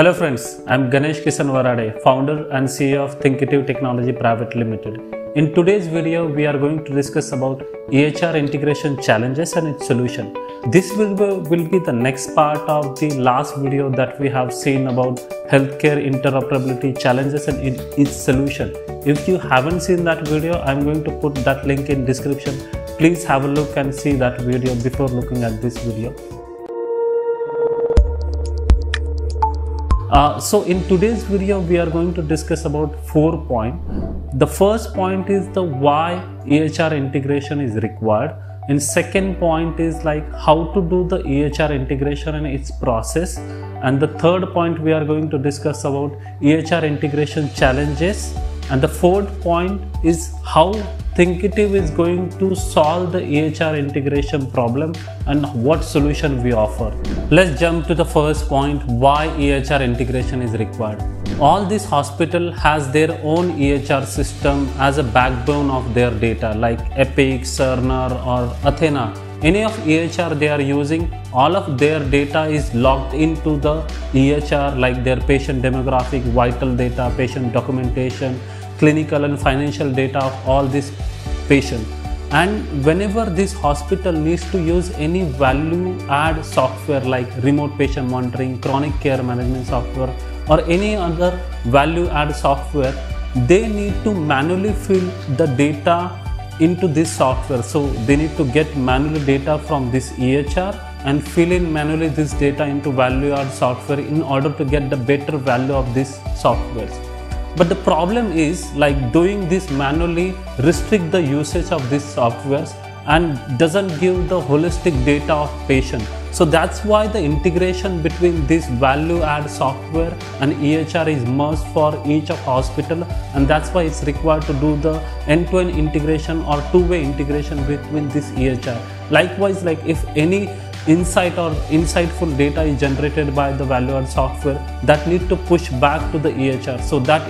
Hello friends, I am Ganesh Kishan Varade, founder and CEO of Thinkitive Technology Private Limited. In today's video, we are going to discuss about EHR integration challenges and its solution. This will be the next part of the last video that we have seen about healthcare interoperability challenges and its solution. If you haven't seen that video, I am going to put that link in description. Please have a look and see that video before looking at this video. So in today's video, we are going to discuss about 4 points. The first point is the why EHR integration is required, and second point is like how to do the EHR integration and its process, and the third point we are going to discuss about EHR integration challenges, and the fourth point is how Thinkitive is going to solve the EHR integration problem and what solution we offer. Let's jump to the first point, why EHR integration is required. All these hospitals has their own EHR system as a backbone of their data, like Epic, Cerner or Athena. Any of EHR they are using, all of their data is logged into the EHR, like their patient demographic, vital data, patient documentation, clinical and financial data of all these patients. And whenever this hospital needs to use any value add software like remote patient monitoring, chronic care management software or any other value add software, they need to manually fill the data into this software. So they need to get manually data from this EHR and fill in manually this data into value add software in order to get the better value of this software. But the problem is, like, doing this manually restrict the usage of these softwares and doesn't give the holistic data of patient. So that's why the integration between this value add software and EHR is must for each of hospital, and that's why it's required to do the end-to-end integration or two-way integration between this EHR. Likewise, like if any insight or insightful data is generated by the value add software, that need to push back to the EHR, so that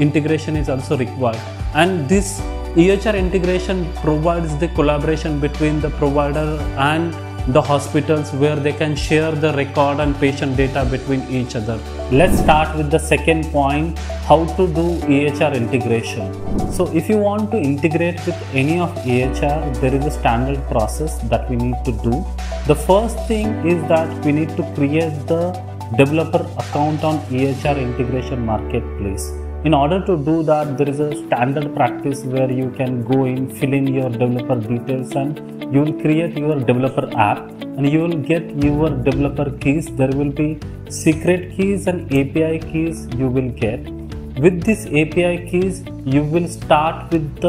integration is also required. And this EHR integration provides the collaboration between the provider and the hospitals, where they can share the record and patient data between each other. Let's start with the second point, how to do EHR integration. So if you want to integrate with any of EHR, there is a standard process that we need to do. The first thing is that we need to create the developer account on EHR integration marketplace. In order to do that, there is a standard practice where you can go in, fill in your developer details, and you will create your developer app and you will get your developer keys. There will be secret keys and API keys you will get. With these API keys, you will start with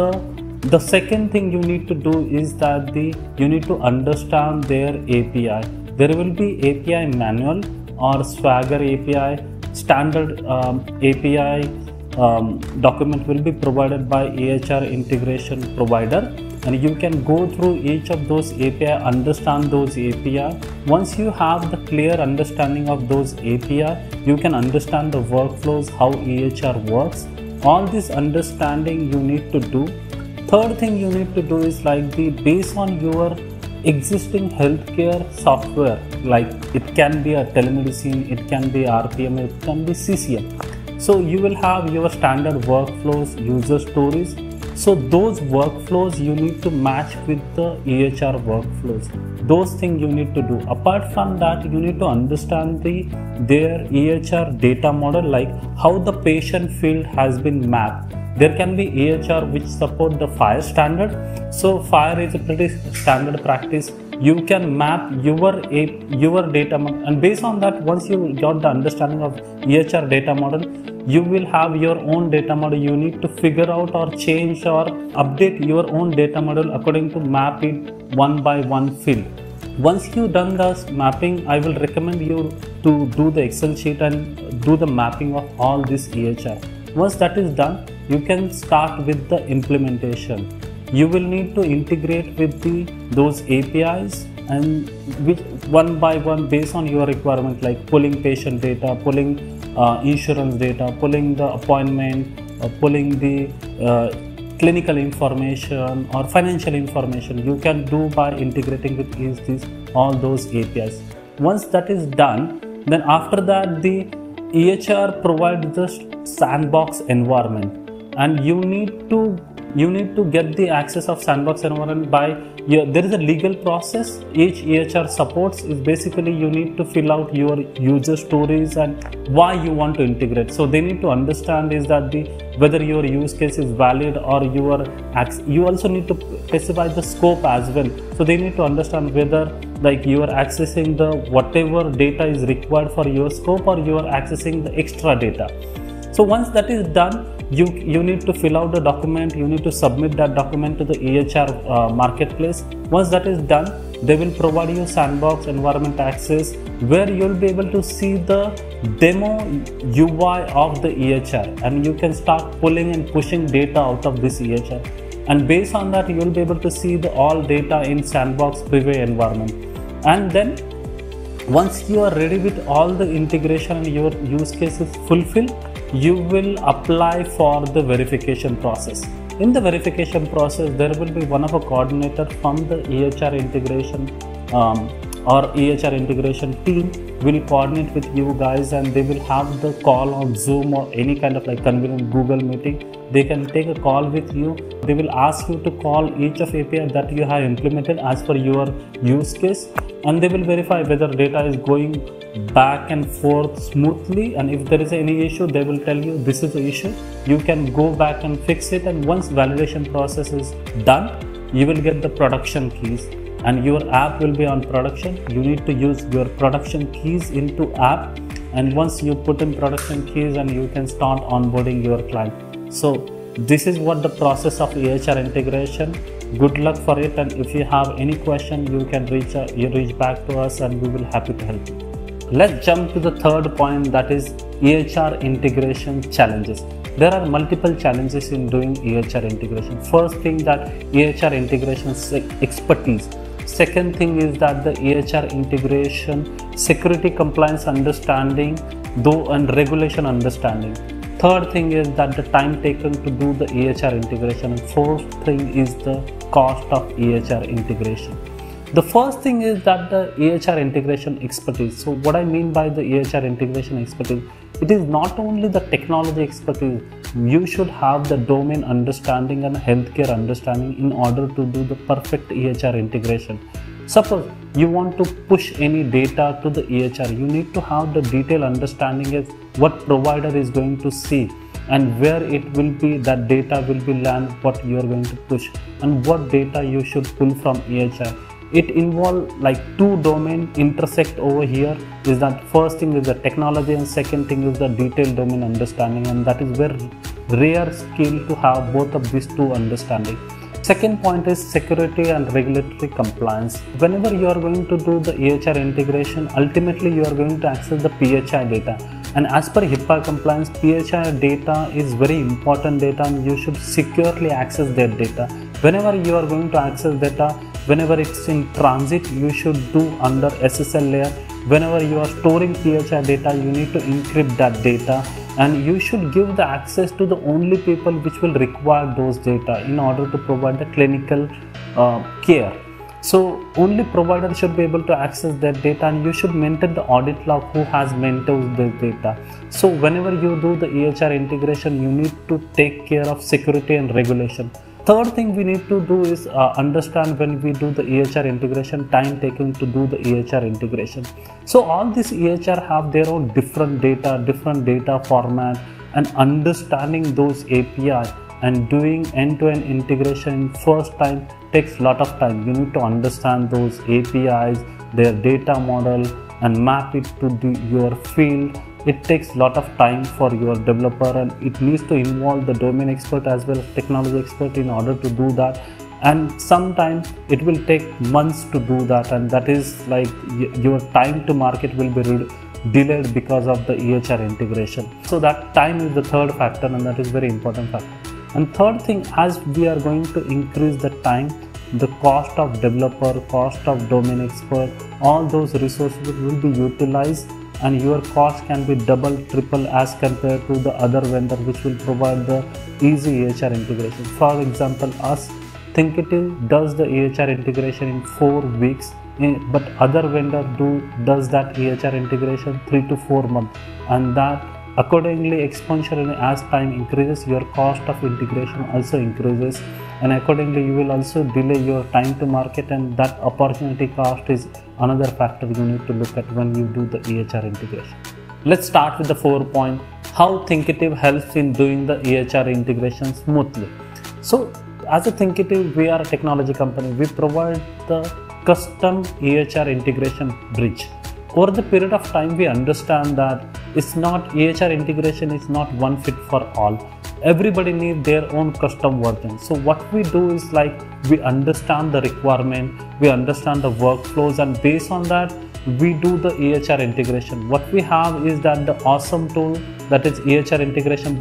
the second thing you need to do is that you need to understand their API. There will be API manual or Swagger API, standard API. Document will be provided by EHR integration provider, and you can go through each of those API, understand those API. Once you have the clear understanding of those API, you can understand the workflows, how EHR works. All this understanding you need to do. Third thing you need to do is like based on your existing healthcare software, like it can be a telemedicine, it can be RPM, it can be CCM. So you will have your standard workflows, user stories. So those workflows you need to match with the EHR workflows. Those things you need to do. Apart from that, you need to understand their EHR data model, like how the patient field has been mapped. There can be EHR which support the FHIR standard. So FHIR is a pretty standard practice. You can map your data model, and based on that, once you got the understanding of EHR data model, you will have your own data model. You need to figure out or change or update your own data model according to map it one by one field. Once you done this mapping, I will recommend you to do the Excel sheet and do the mapping of all this EHR. Once that is done, you can start with the implementation. You will need to integrate with those APIs, and which one by one based on your requirement, like pulling patient data, pulling insurance data, pulling the appointment, pulling the clinical information or financial information. You can do by integrating with all those APIs. Once that is done, then after that the EHR provides the sandbox environment, and you need to get the access of sandbox environment by there is a legal process each EHR supports. Is basically you need to fill out your user stories and why you want to integrate. So they need to understand is that whether your use case is valid, or you also need to specify the scope as well. So they need to understand whether you are accessing the whatever data is required for your scope, or you are accessing the extra data. So once that is done, you need to fill out the document, you need to submit that document to the EHR marketplace. Once that is done, they will provide you sandbox environment access, where you'll be able to see the demo UI of the EHR, and you can start pulling and pushing data out of this EHR. And based on that, you'll be able to see all data in sandbox privy environment. And then once you are ready with all the integration and your use case is fulfilled, you will apply for the verification process. In the verification process, there will be one of a coordinator from the EHR integration or EHR integration team will coordinate with you guys, and they will have the call on Zoom or any kind of convenient Google meeting. They can take a call with you. They will ask you to call each of API that you have implemented as per your use case, and they will verify whether data is going back and forth smoothly, and if there is any issue, they will tell you this is the issue, you can go back and fix it. And once validation process is done, you will get the production keys, and your app will be on production. You need to use your production keys into app, and once you put in production keys, and you can start onboarding your client. So this is what the process of EHR integration. Good luck for it, and if you have any question, you can reach back to us, and we will be happy to help you. Let's jump to the third point, that is EHR integration challenges. There are multiple challenges in doing EHR integration. First thing, that EHR integration expertise. Second thing is that the EHR integration security compliance understanding and regulation understanding. Third thing is that the time taken to do the EHR integration. And fourth thing is the cost of EHR integration. The first thing is that the EHR integration expertise. So what I mean by the EHR integration expertise, it is not only the technology expertise. You should have the domain understanding and healthcare understanding in order to do the perfect EHR integration. Suppose you want to push any data to the EHR, you need to have the detailed understanding of what provider is going to see, and where it will be, that data will be land, what you are going to push, and what data you should pull from EHR. It involves two domain intersect over here. Is that first thing is the technology, and second thing is the detailed domain understanding, and that is very rare skill to have both of these two understanding. Second point is security and regulatory compliance. Whenever you are going to do the EHR integration, ultimately you are going to access the PHI data, and as per HIPAA compliance, PHI data is very important data, and you should securely access that data. Whenever you are going to access data, whenever it's in transit, you should do under SSL layer. Whenever you are storing PHI data, you need to encrypt that data, and you should give the access to the only people which will require those data in order to provide the clinical care. So only provider should be able to access that data, and you should maintain the audit log who has maintained the data. So whenever you do the EHR integration, you need to take care of security and regulation. Third thing we need to do is understand when we do the EHR integration, time taken to do the EHR integration. So all these EHR have their own different data format, and understanding those APIs and doing end-to-end integration in first time takes a lot of time. You need to understand those APIs, their data model, and map it to your field. It takes a lot of time for your developer, and it needs to involve the domain expert as well as technology expert in order to do that, and sometimes it will take months to do that, and that is your time to market will be delayed because of the EHR integration. So that time is the third factor, and that is very important factor. And third thing, as we are going to increase the time, the cost of developer, cost of domain expert, all those resources will be utilized, and your cost can be double, triple as compared to the other vendor which will provide the easy EHR integration. For example, us, Thinkitive does the EHR integration in 4 weeks, but other vendor does that EHR integration 3 to 4 months, and that accordingly expansion as time increases, your cost of integration also increases, and accordingly you will also delay your time to market, and that opportunity cost is another factor you need to look at when you do the EHR integration. Let's start with the 4 point, how Thinkitive helps in doing the EHR integration smoothly. So as a Thinkitive, we are a technology company. We provide the custom EHR integration bridge. Over the period of time, we understand that it's not EHR integration is not one fit for all. Everybody needs their own custom version. So what we do is like we understand the requirement, we understand the workflows, and based on that, we do the EHR integration. What we have is that the awesome tool that is EHR integration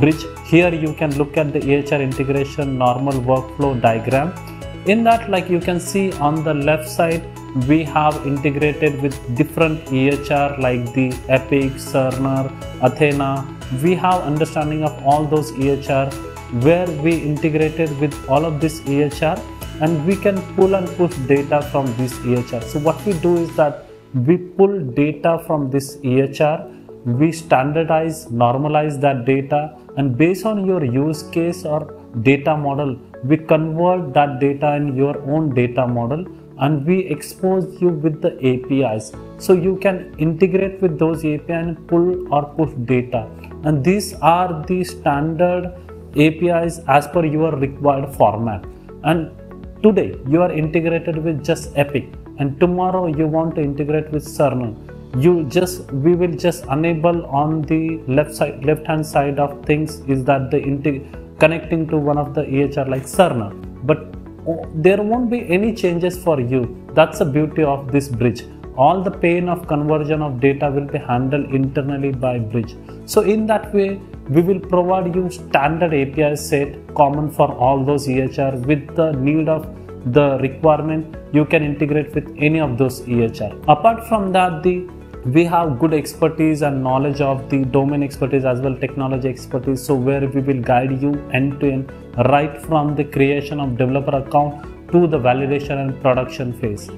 bridge. Here you can look at the EHR integration normal workflow diagram. In that, like you can see on the left side, we have integrated with different EHR like the Epic, Cerner, Athena. We have understanding of all those EHR where we integrated with all of this EHR, and we can pull and push data from this EHR. So what we do is that we pull data from this EHR, we standardize, normalize that data, and based on your use case or data model, we convert that data in your own data model, and we expose you with the APIs. So you can integrate with those APIs and pull or push data. And these are the standard APIs as per your required format. And today you are integrated with just Epic, and tomorrow you want to integrate with Cerner. We will just enable on the left hand side of things is that the connecting to one of the EHR like Cerner, but there won't be any changes for you. That's the beauty of this bridge. All the pain of conversion of data will be handled internally by bridge. So in that way, we will provide you standard API set common for all those EHR with the need of the requirement. You can integrate with any of those EHR. Apart from that, we have good expertise and knowledge of the domain expertise as well, technology expertise. So where we will guide you end to end, right from the creation of developer account to the validation and production phase.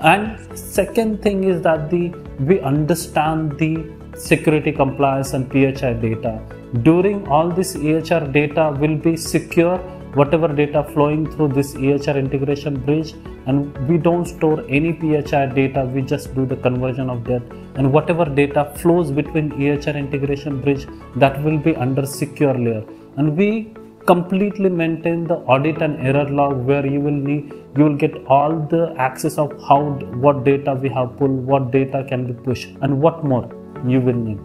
And second thing is that we understand the security compliance and PHI data. During all this EHR data will be secure, whatever data flowing through this EHR integration bridge, and we don't store any PHI data. We just do the conversion of that, and whatever data flows between EHR integration bridge, that will be under secure layer. And we completely maintain the audit and error log where you will get all the access of what data we have pulled, what data can be pushed, and what more you will need.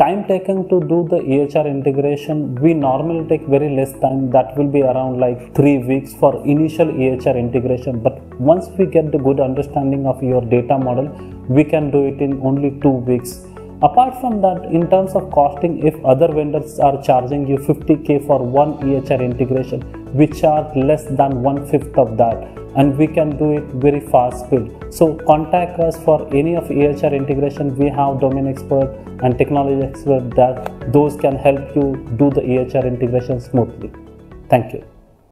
Time taken to do the EHR integration, we normally take very less time. That will be around like 3 weeks for initial EHR integration. But once we get the good understanding of your data model, we can do it in only 2 weeks. Apart from that, in terms of costing, if other vendors are charging you 50K for one EHR integration, we charge less than 1/5 of that, and we can do it very fast speed. So contact us for any of EHR integration. We have domain expert and technology expert that those can help you do the EHR integration smoothly. Thank you.